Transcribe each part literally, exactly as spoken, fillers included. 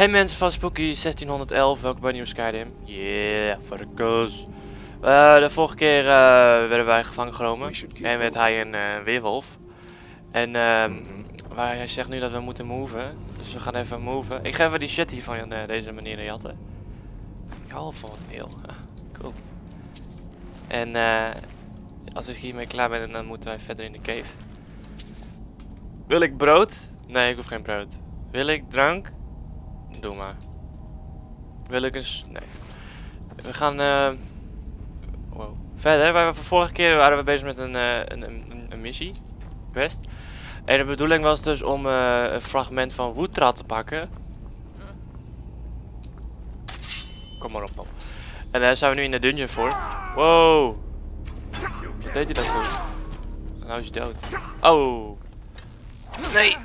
Hey mensen van Spooky zestienhonderd elf, welkom bij Nieuw Skyrim. Yeah, Farkas. Uh, de vorige keer uh, werden wij gevangen genomen en werd hij een uh, weerwolf. En uh, mm-hmm. hij zegt nu dat we moeten moven, dus we gaan even moven. Ik ga even die shit hier van uh, deze manier jatten. Ik hou van het eel, ah, cool. En uh, als ik hiermee klaar ben, dan moeten wij verder in de cave. Wil ik brood? Nee, ik hoef geen brood. Wil ik drank? Doe maar. Wil ik eens... Nee. We gaan... Uh... Wow. Verder. Wij, van vorige keer waren we bezig met een, uh, een, een, een missie. Quest. En de bedoeling was dus om uh, een fragment van woedtraal te pakken. Kom maar op, man. En daar zijn we nu in de dungeon voor. Wow. Wat deed hij dat voor? Nou is hij dood. Oh. Nee.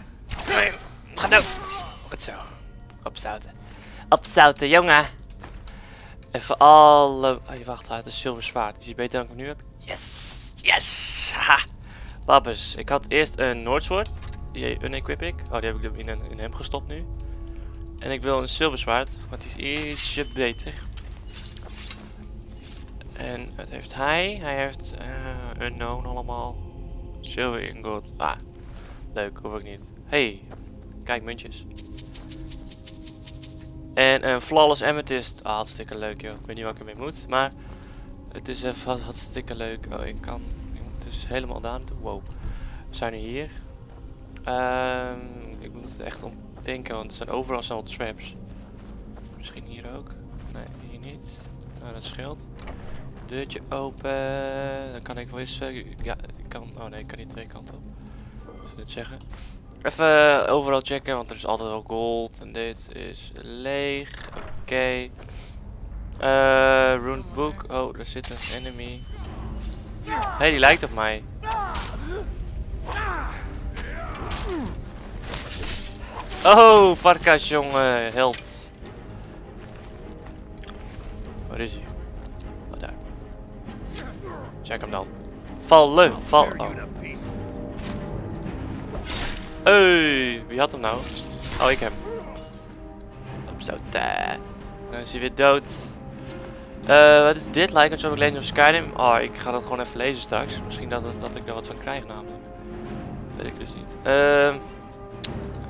Nee. Ga dood. Goed zo. Opzouten. Opzouten, jongen. Even alle... Oh, wacht, het is zilver zwaard. Is die beter dan ik nu heb? Yes! Yes! Haha. Wappers. Ik had eerst een Noordsoort. Die unequip ik. Oh, die heb ik in, in hem gestopt nu. En ik wil een zilver zwaard. Want die is ietsje beter. En wat heeft hij? Hij heeft... Uh, unknown allemaal. Zilver ingot. Ah. Leuk, hoef ik niet. Hey. Kijk, muntjes. En een flawless amethyst. Ah, hartstikke leuk joh. Ik weet niet wat ik ermee moet. Maar het is even hartstikke leuk. Oh, ik kan... Ik moet dus helemaal daar naartoe. Wow. We zijn nu hier. Um, ik moet er echt om denken, want er zijn overal zo'n traps. Misschien hier ook. Nee, hier niet. Nou, dat scheelt. Deurtje open. Dan kan ik wel eens... Uh, ja, ik kan... Oh nee, ik kan niet twee kanten op. Dus dit zeggen. Even overal checken, want er is altijd wel gold. En dit is leeg. Oké. Okay. Uh, Runebook. Oh, er zit een enemy. Hé, hey, die lijkt op mij. Oh, Farkas, jongen. Held. Waar is hij? Oh, daar. Check hem dan. Vallen, val. Oh. Hey, wie had hem nou? Oh, ik heb hem. Opzouten. Dan is hij weer dood. Uh, wat is dit? Like on Legend of Skyrim. Oh, ik ga dat gewoon even lezen straks. Misschien dat, dat ik er wat van krijg namelijk. Dat weet ik dus niet. Uh,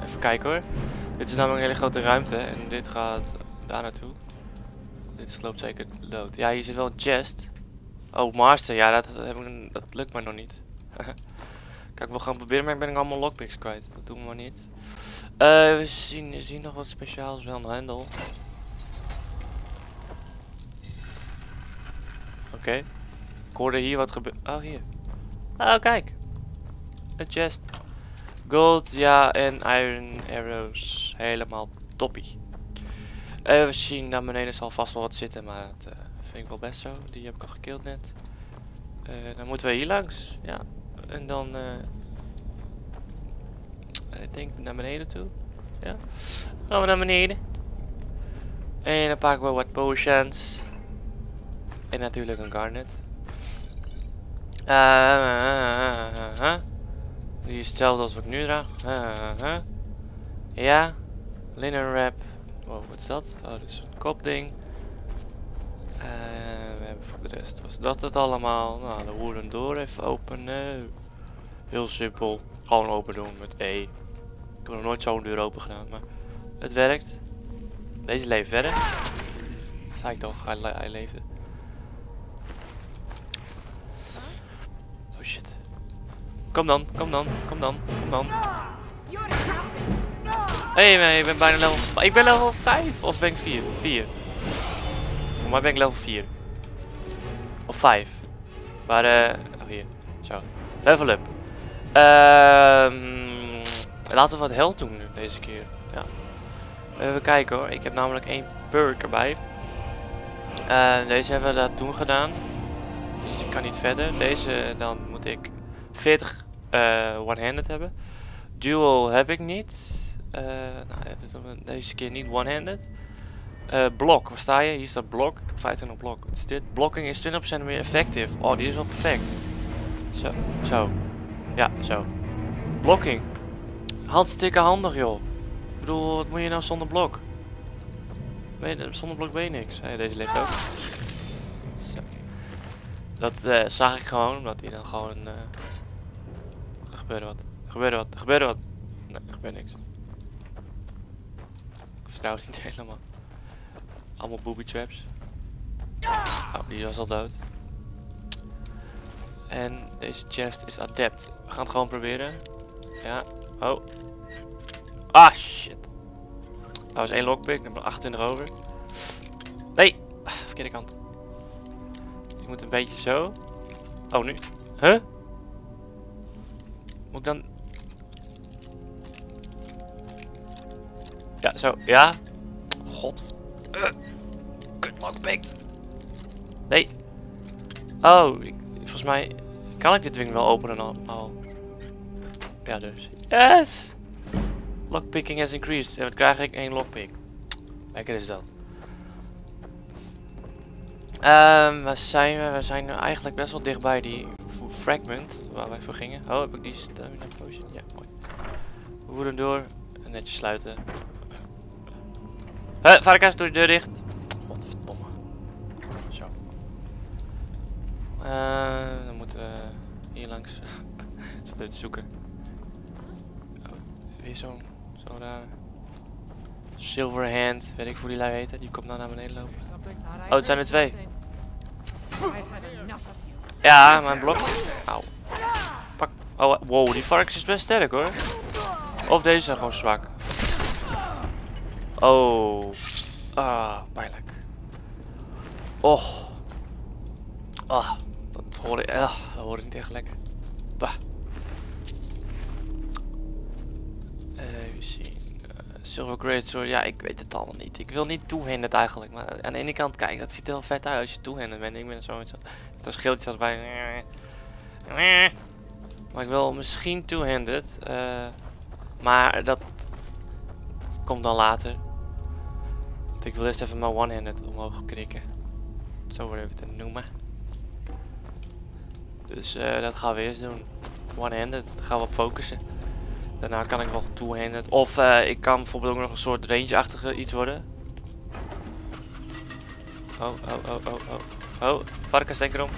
even kijken hoor. Dit is namelijk een hele grote ruimte. En dit gaat daar naartoe. Dit loopt zeker dood. Ja, hier zit wel een chest. Oh, master. Ja, dat, heb ik, dat lukt mij nog niet. Kijk, we gaan proberen, maar ik ben allemaal lockpicks kwijt. Dat doen we maar niet. Uh, we zien, we zien nog wat speciaals, wel een hendel. Oké. Okay. Ik hoorde hier wat gebeurt. Oh, hier. Oh, kijk. Een chest. Gold, ja, en iron arrows. Helemaal toppie. Uh, we zien, daar beneden zal vast wel wat zitten, maar dat uh, vind ik wel best zo. Die heb ik al gekild net. Uh, dan moeten we hier langs, ja. En dan, uh, ik denk naar beneden toe. Ja. Gaan we naar beneden. En dan pakken we wat potions. En natuurlijk een garnet. Uh, uh, uh, uh, uh. Die is hetzelfde als wat ik nu draag. Uh, uh, uh. Ja. Linen wrap. Wow, wat is dat? Oh, dat is een kopding. Uh, we hebben voor de rest was dat het allemaal. Nou, de hoeren door even openen. Heel simpel. Gewoon open doen met E. Ik heb nog nooit zo'n deur open gedaan, maar het werkt. Deze leeft verder. Dat zei ik toch, hij, le hij leefde. Oh shit. Kom dan, kom dan, kom dan, kom dan. Hé, hey, ik ben bijna level... Ik ben level vijf of ben ik vier? vier. Voor mij ben ik level vier. Of vijf. Maar eh... Uh, oh hier. Zo. Level up. Um, laten we wat health doen nu, deze keer. Ja. Even kijken hoor. Ik heb namelijk één perk erbij. Uh, deze hebben we dat toen gedaan. Dus die kan niet verder. Deze dan moet ik veertig uh, one-handed hebben. Dual heb ik niet. Uh, nou, deze keer niet one-handed. Uh, blok, waar sta je? Hier staat blok. Ik heb vijfentwintig blok. Wat is dit? Blocking is twintig procent meer effectief. Oh, die is wel perfect. Zo, zo. Ja, zo. Blocking. Hartstikke handig, joh. Ik bedoel, wat moet je nou zonder blok? B, zonder blok B niks. Hey, deze ligt ook. Zo. Dat uh, zag ik gewoon, omdat hij dan gewoon... Uh... Er gebeurde wat. Er gebeurde wat. Er gebeurde wat. Nee, er gebeurt niks. Ik vertrouw het niet helemaal. Allemaal booby traps. Oh, die was al dood. En deze chest is adept. We gaan het gewoon proberen. Ja. Oh. Ah, shit. Dat was één lockpick. Ik heb er achtentwintig over. Nee. Ah, verkeerde kant. Ik moet een beetje zo. Oh, nu. Huh? Moet ik dan... Ja, zo. Ja. God. Uh. Kut lockpick. Nee. Oh, ik... Volgens mij kan ik dit ding wel openen al. Oh. Ja, dus. Yes! Lockpicking has increased. En wat krijg ik? Eén lockpick. Lekker is dat. Um, waar zijn we? We zijn nu eigenlijk best wel dichtbij die fragment waar wij voor gingen. Oh, heb ik die stamina potion? Ja, mooi. We woeden door. En netjes sluiten. Huh, Farkas, doe de deur dicht. Uh, dan moeten we hier langs. Ik zat even te zoeken. Oh, weer zo'n zo rare. Silverhand, weet ik hoe die lui heten. Die komt nou naar beneden lopen. Oh, het zijn er twee. Ja, mijn blok. Auw. Pak. Oh, wow, die Farkas is best sterk hoor. Of deze zijn gewoon zwak. Oh. Ah, pijnlijk. Och. Ah. Dat hoor ik, ah, dat hoor ik niet echt lekker. Bah. Even zien. Uh, Silver Greatsword, ja, ik weet het allemaal niet. Ik wil niet two-handed eigenlijk. Maar aan de ene kant, kijk, dat ziet er heel vet uit als je two-handed bent. Ik ben zoiets aan. Het scheeltje zat bij. Maar ik wil misschien two-handed. Uh, maar dat komt dan later. Want ik wil eerst even mijn one-handed omhoog krikken. Zo wil ik het noemen. Dus uh, dat gaan we eerst doen. One-handed. Daar gaan we op focussen. Daarna kan ik nog two-handed. Of uh, ik kan bijvoorbeeld ook nog een soort range-achtige iets worden. Oh, oh, oh, oh, oh. Oh, Farkas, denk erom.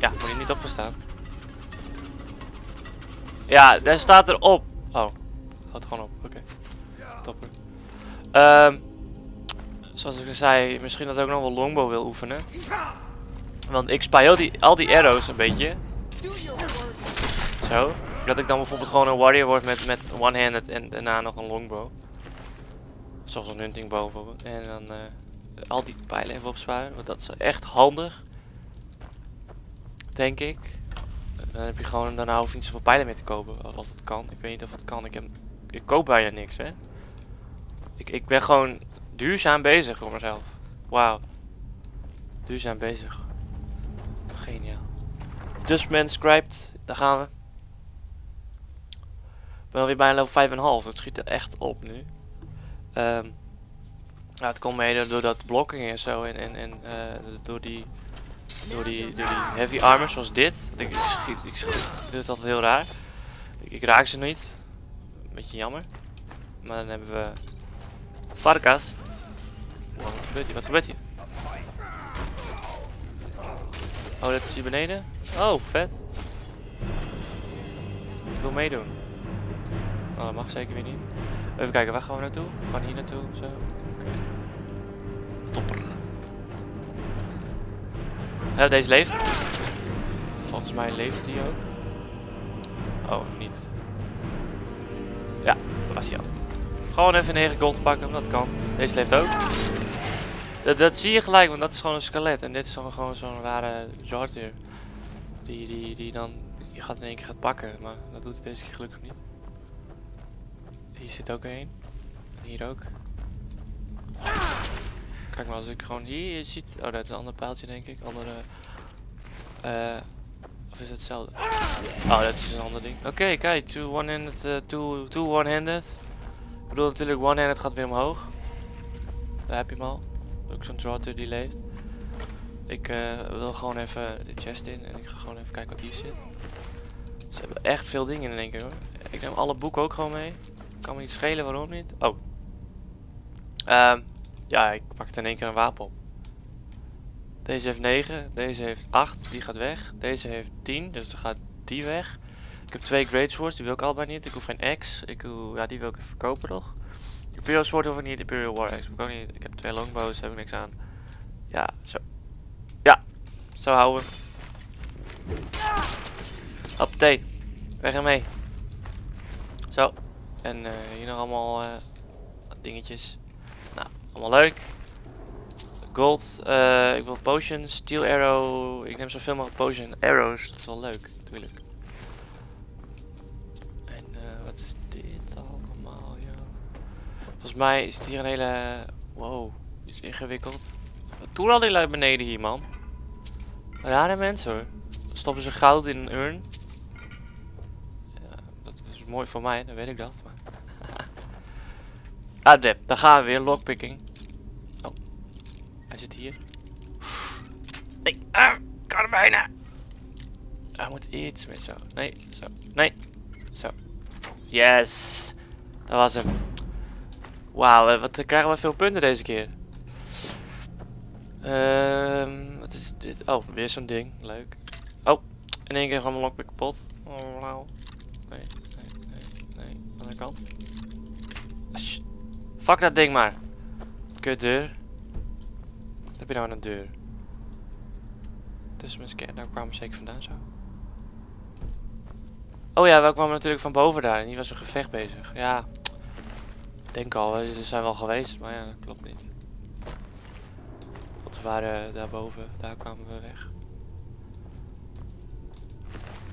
Ja, moet je niet opgestaan. Ja, daar staat er op. Oh, houd gewoon op. Oké. Okay. Topper. Um, zoals ik al zei, misschien dat ik ook nog wel longbow wil oefenen. Want ik spaai al die, al die arrows een beetje. Zo. Dat ik dan bijvoorbeeld gewoon een warrior word met, met one-handed en daarna nog een longbow. Zoals een hunting bow bijvoorbeeld. En dan uh, al die pijlen even opsparen. Want dat is echt handig. Denk ik. Dan heb je gewoon, daarna hoef je niet zoveel pijlen meer te kopen. Als het kan. Ik weet niet of het kan. Ik, heb, ik koop bijna niks, hè. Ik, ik ben gewoon duurzaam bezig voor mezelf. Wauw. Duurzaam bezig. Geniaal. Dus men script, daar gaan we. Ik ben alweer bijna level vijf komma vijf. Dat schiet er echt op nu. Um, nou, het komt mede door dat blocking en zo. En, en, en uh, door, die, door, die, door die heavy armor zoals dit. Ik, ik, schiet, ik schiet dit altijd heel raar. Ik, ik raak ze niet. Beetje jammer. Maar dan hebben we Farkas. Oh, wat gebeurt hier? Wat gebeurt hier? Oh, dat is hier beneden. Oh, vet. Ik wil meedoen. Oh, dat mag zeker weer niet. Even kijken, waar gaan we naartoe? We gaan hier naartoe, zo. Okay. Topper. Oh, deze leeft. Volgens mij leeft die ook. Oh, niet. Ja, dat was hij al. Gewoon even negen gold pakken, dat kan. Deze leeft ook. Dat, dat zie je gelijk, want dat is gewoon een skelet. En dit is dan gewoon zo'n rare Jorrvaskr. Die, die, die dan... Je gaat in één keer gaat pakken. Maar dat doet het deze keer gelukkig niet. Hier zit ook een. Hier ook. Kijk maar, als ik gewoon hier ziet... Oh, dat is een ander paaltje, denk ik. Andere... Uh, of is dat hetzelfde? Oh, dat is een ander ding. Oké, okay, kijk. Two one-handed. Uh, two, two one-handed. Ik bedoel natuurlijk, one-handed gaat weer omhoog. Daar heb je hem al. Ook zo'n Jorrvaskr die leeft. Ik uh, wil gewoon even de chest in en ik ga gewoon even kijken wat hier zit. Ze hebben echt veel dingen in één keer hoor. Ik neem alle boeken ook gewoon mee. Kan me niet schelen waarom niet. Oh. Um, Ja, ik pakte in één keer een wapen op. Deze heeft negen, deze heeft acht, die gaat weg. Deze heeft tien, dus dan gaat die weg. Ik heb twee Great Swords, die wil ik allebei niet. Ik hoef geen axe, ik hoef, ja, die wil ik even verkopen nog. Imperial Sword hoef ik niet, Imperial War Axe hoef ik ook niet. Ik heb twee longbows, daar heb ik niks aan. Ja, zo. Ja, zo houden we. Hoppatee, weg ermee. Zo, en uh, hier nog allemaal uh, dingetjes. Nou, allemaal leuk. Gold, uh, ik wil potions, steel arrow. Ik neem zoveel mogelijk potion arrows, dat is wel leuk, natuurlijk. En uh, wat is dit allemaal, joh? Volgens mij is het hier een hele... Wow, is ingewikkeld. Wat doen al die lui beneden hier, man? Rare mensen, hoor. Stoppen ze goud in een urn. Ja, dat is mooi voor mij, dan weet ik dat. Maar. Ah, dep, daar gaan we weer, lockpicking. Oh, hij zit hier. Nee, ah, kan er bijna. Hij moet iets meer zo. Nee, zo. Nee, zo. Yes, dat was hem. Wauw, wat krijgen we veel punten deze keer. Um, wat is dit? Oh, weer zo'n ding. Leuk. Oh, in één keer gaan mijn lockpick kapot. Oh, wauw. Nee, nee, nee, nee. Aan de kant. Asch. Fuck dat ding maar. Kut deur. Wat heb je nou aan de deur? Tussen mijn scan. Daar kwamen we zeker vandaan zo. Oh ja, we kwamen natuurlijk van boven daar. En hier was een gevecht bezig. Ja. Ik denk al, ze zijn wel geweest. Maar ja, dat klopt niet. Want we waren daarboven. Daar kwamen we weg.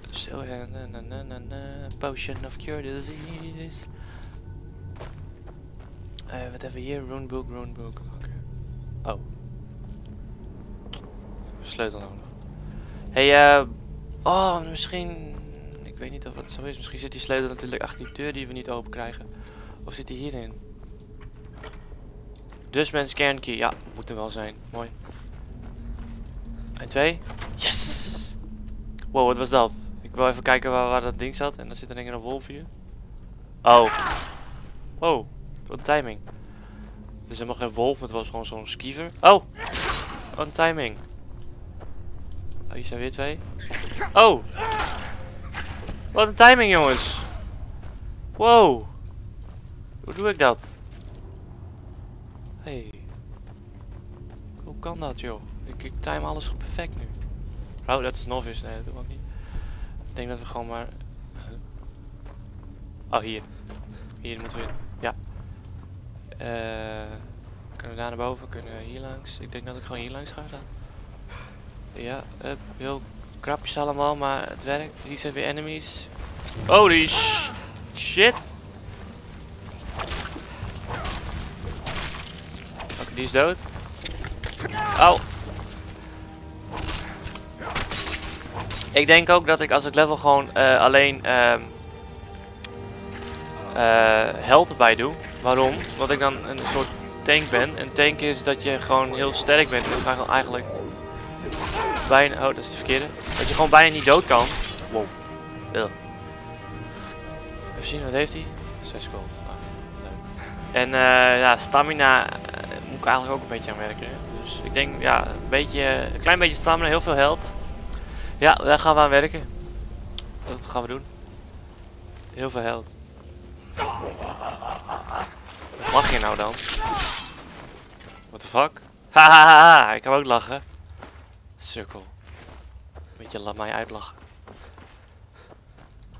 So, uh, na, na, na, na, na. Potion of Cure Disease. Uh, wat hebben we hier? Runebook, Runebook. Oké. Okay. Oh. Sleutel nodig. Hey, uh, oh, misschien... Ik weet niet of dat zo is. Misschien zit die sleutel natuurlijk achter die deur die we niet open krijgen. Of zit die hierin? Dus mijn scankey. Ja, moet er wel zijn. Mooi. En twee. Yes! Wow, wat was dat? Ik wil even kijken waar, waar dat ding zat. En dan zit er denk ik een wolf hier. Oh. Wow. Wat timing. Het is helemaal geen wolf. Het was gewoon zo'n skiever. Oh. Wat een timing. Oh, hier zijn weer twee. Oh. Wat een timing, jongens. Wow. Hoe doe ik dat? Hey. Hoe kan dat, joh? Ik, ik time alles perfect nu. Oh, dat is novice. Nee, dat doe ik ook niet. Ik denk dat we gewoon maar... Oh, hier. Hier moeten we in. Ja. Uh, kunnen we daar naar boven? Kunnen we hier langs? Ik denk dat ik gewoon hier langs ga staan. Ja, uh, heel krapjes allemaal, maar het werkt. Hier zijn weer enemies. Holy sh shit! Oké, okay, die is dood. Au! Ik denk ook dat ik als ik level gewoon uh, alleen uh, uh, health erbij doe. Waarom? Omdat ik dan een soort tank ben. Een tank is dat je gewoon heel sterk bent. En dat je eigenlijk bijna... Oh, dat is de verkeerde. Dat je gewoon bijna niet dood kan. Wow. Ugh. Even zien, wat heeft hij? zes gold. Ah, leuk. En uh, ja, stamina uh, moet ik eigenlijk ook een beetje aan werken. Dus ik denk, ja, een, beetje, een klein beetje stamina, heel veel health. Ja, daar gaan we aan werken. Dat gaan we doen. Heel veel held. Wat lach je nou dan? What the fuck? Hahaha, ik kan ook lachen. Cirkel. Beetje laat mij uitlachen.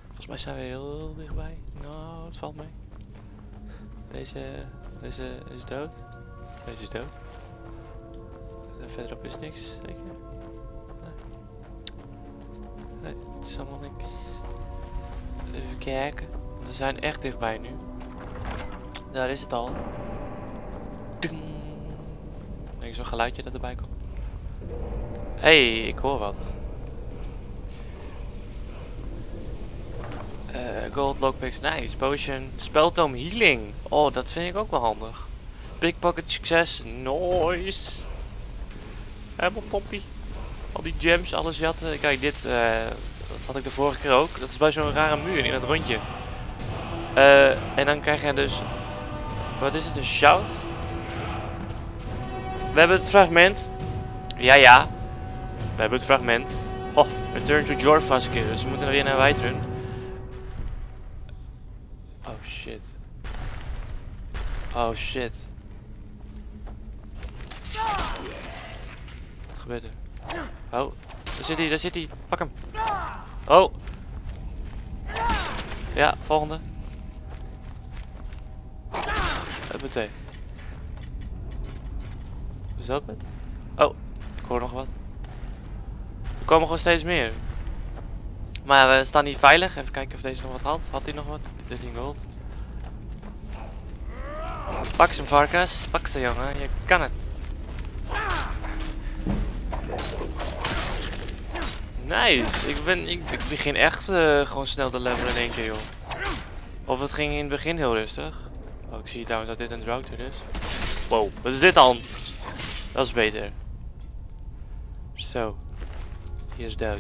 Volgens mij zijn we heel dichtbij. Nou, het valt mee. Deze, deze is dood. Deze is dood. En verderop is niks, zeker. Nee, het is allemaal niks. Even kijken. We zijn echt dichtbij nu. Daar is het al. Ding. Denk ik zo'n geluidje dat erbij komt. Hé, hey, ik hoor wat. Uh, gold, lockpicks, nice. Potion, speltoom, healing. Oh, dat vind ik ook wel handig. Pickpocket, succes, nice. Helemaal toppie. Al die gems, alles jatten. Kijk, dit, uh, dat had ik de vorige keer ook. Dat is bij zo'n rare muur in het rondje. Uh, en dan krijg je dus... Wat is het, een shout? We hebben het fragment. Ja, ja. We hebben het fragment. Oh, return to Jorrvaskr. Dus we moeten weer naar Whiterun. Oh shit. Oh shit. Wat gebeurt er? Oh, daar zit hij, daar zit hij. Pak hem. Oh. Ja, volgende. Huppatee. Is dat het? Oh, ik hoor nog wat. Er komen gewoon steeds meer. Maar we staan niet veilig. Even kijken of deze nog wat had. Had hij nog wat? dertien gold. Pak ze, Farkas. Pak ze, jongen. Je kan het. Nice. Ik, ben, ik, ik begin echt uh, gewoon snel te levelen in één keer, joh. Of het ging in het begin heel rustig. Oh, ik zie trouwens dat dit een router is. Wow, wat is dit dan? Dat is beter. Zo. Hier is dood.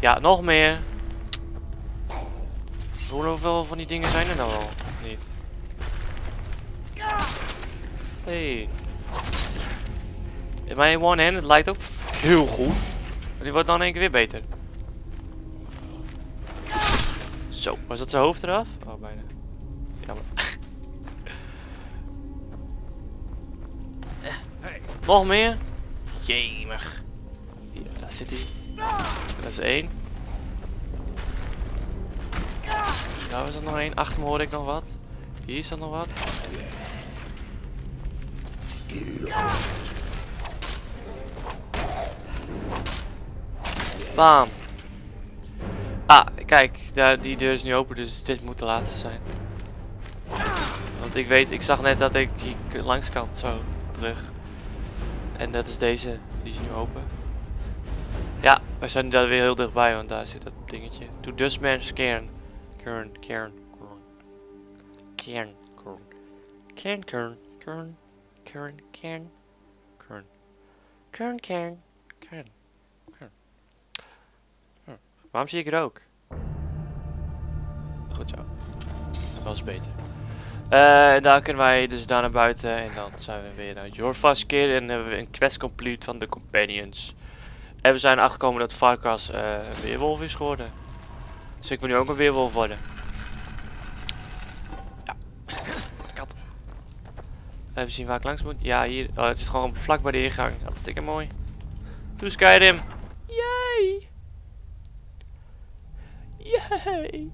Ja, nog meer. Hoeveel van die dingen zijn er nou al? Niet. Hey. In mijn one-hand, het lijkt ook heel goed. Maar die wordt dan in één keer weer beter. Zo, was dat zijn hoofd eraf? Oh, bijna. Jammer. Nog meer? Jemig. Hier, daar zit hij. Dat is één. Nou is er nog één. Achter me hoor ik nog wat. Hier staat nog wat. Bam. Ah, kijk. Daar, die deur is nu open, dus dit moet de laatste zijn. Want ik weet, ik zag net dat ik hier langs kan. Zo, terug. En dat is deze, die is nu open. Ja, we zijn nu daar weer heel dichtbij, want daar zit dat dingetje. To Dustman's Cairn. Cairn, Cairn, Cairn, Cairn, Cairn, Cairn, Cairn, Cairn, Cairn, Cairn, Cairn, Cairn, Cairn, Cairn. Waarom zie ik er ook? Goed zo. Dat was beter. Uh, en daar kunnen wij dus daar naar buiten en dan zijn we weer naar Jorrvaskr en hebben we een quest complete van de companions. En we zijn aangekomen dat Farkas uh, een weerwolf is geworden. Dus ik wil nu ook een weerwolf worden. Ja. Kat. Even zien waar ik langs moet. Ja, hier. Oh, het is gewoon vlak bij de ingang. Dat is dikke mooi. Doe Skyrim. Yay. Yay.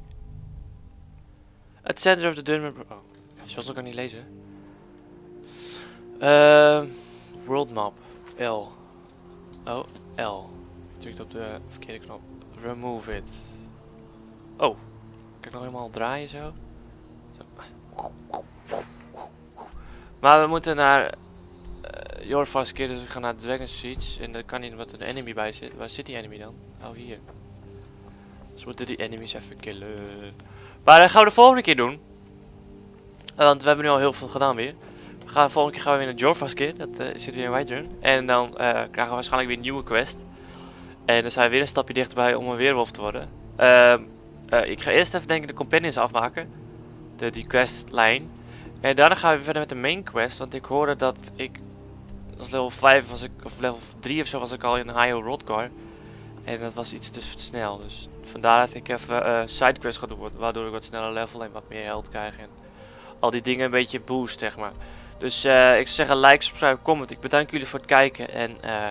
Het center of the dungeon. Oh. Zoals ik kan niet lezen. Uh, world map. L. Oh, L. Ik druk op de verkeerde knop. Remove it. Oh. Kan ik nog helemaal draaien zo? Zo. Maar we moeten naar Uh, Jorrvaskr, dus we gaan naar Dragon's Seeds. En daar kan niet wat een enemy bij zit. Waar zit die enemy dan? Oh, hier. Dus we moeten die enemies even killen. Maar dat gaan we de volgende keer doen. Want we hebben nu al heel veel gedaan weer. We gaan, de volgende keer gaan we weer naar Jorrvaskr. Dat uh, zit weer in Whiterun. En dan uh, krijgen we waarschijnlijk weer een nieuwe quest. En dan zijn we weer een stapje dichterbij om een weerwolf te worden. Uh, uh, ik ga eerst even denk ik de companions afmaken. De, die questlijn. En daarna gaan we weer verder met de main quest. Want ik hoorde dat ik als level vijf was ik, of level drie of zo was ik al in High Hrothgar. En dat was iets te snel. Dus vandaar dat ik even uh, sidequests ga doen. Waardoor ik wat sneller level en wat meer health krijg. En al die dingen een beetje boost, zeg maar. Dus uh, ik zou zeggen, like, subscribe, comment. Ik bedank jullie voor het kijken. En uh,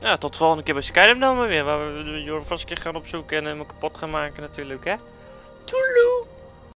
ja, tot de volgende keer bij Skyrim dan maar weer. Waar we Jorrvaskr gaan opzoeken en hem kapot gaan maken natuurlijk, hè.